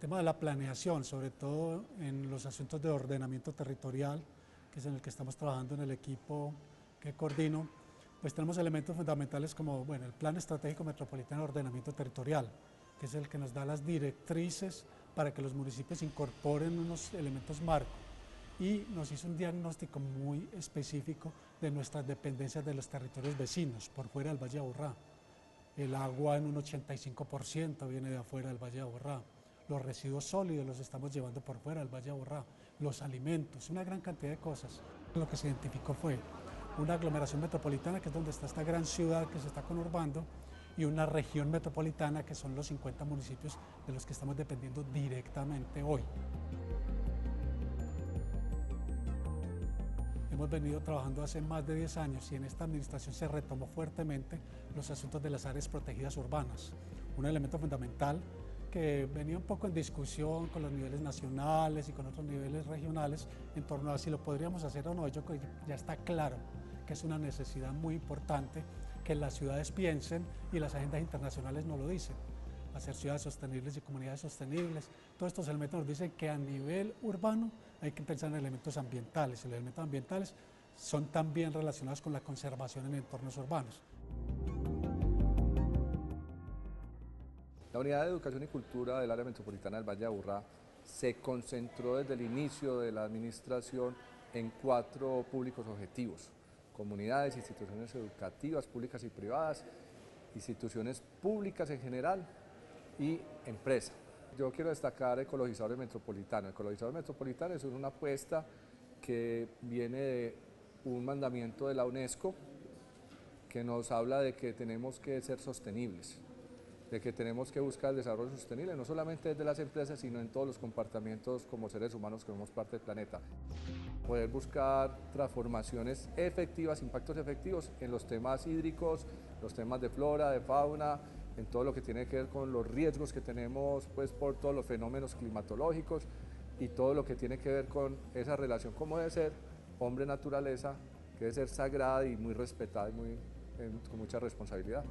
tema de la planeación, sobre todo en los asuntos de ordenamiento territorial, que es en el que estamos trabajando en el equipo que coordino, pues tenemos elementos fundamentales como, bueno, el Plan Estratégico Metropolitano de Ordenamiento Territorial, que es el que nos da las directrices para que los municipios incorporen unos elementos marco, y nos hizo un diagnóstico muy específico de nuestras dependencias de los territorios vecinos, por fuera del Valle de Aburrá. El agua en un 85% viene de afuera del Valle de Aburrá. Los residuos sólidos los estamos llevando por fuera del Valle de Aburrá. Los alimentos, una gran cantidad de cosas. Lo que se identificó fue una aglomeración metropolitana, que es donde está esta gran ciudad que se está conurbando, y una región metropolitana, que son los 50 municipios de los que estamos dependiendo directamente hoy. Hemos venido trabajando hace más de 10 años y en esta administración se retomó fuertemente los asuntos de las áreas protegidas urbanas. Un elemento fundamental que venía un poco en discusión con los niveles nacionales y con otros niveles regionales en torno a si lo podríamos hacer o no. Yo creo que ya está claro que es una necesidad muy importante que las ciudades piensen, y las agendas internacionales no lo dicen. Hacer ciudades sostenibles y comunidades sostenibles. Todos estos elementos nos dicen que a nivel urbano hay que pensar en elementos ambientales, y los elementos ambientales son también relacionados con la conservación en entornos urbanos. La Unidad de Educación y Cultura del Área Metropolitana del Valle de Aburrá se concentró desde el inicio de la administración en 4 públicos objetivos: comunidades, instituciones educativas públicas y privadas, instituciones públicas en general, y empresa. Yo quiero destacar Ecologizadores Metropolitanos. Ecologizadores Metropolitanos es una apuesta que viene de un mandamiento de la UNESCO que nos habla de que tenemos que ser sostenibles, de que tenemos que buscar el desarrollo sostenible, no solamente desde las empresas, sino en todos los comportamientos como seres humanos que somos parte del planeta. Poder buscar transformaciones efectivas, impactos efectivos en los temas hídricos, los temas de flora, de fauna, en todo lo que tiene que ver con los riesgos que tenemos pues, por todos los fenómenos climatológicos y todo lo que tiene que ver con esa relación como debe ser, hombre-naturaleza, que debe ser sagrada y muy respetada y con mucha responsabilidad.